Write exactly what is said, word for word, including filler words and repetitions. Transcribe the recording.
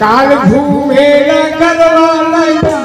काल भूमेला करवाला।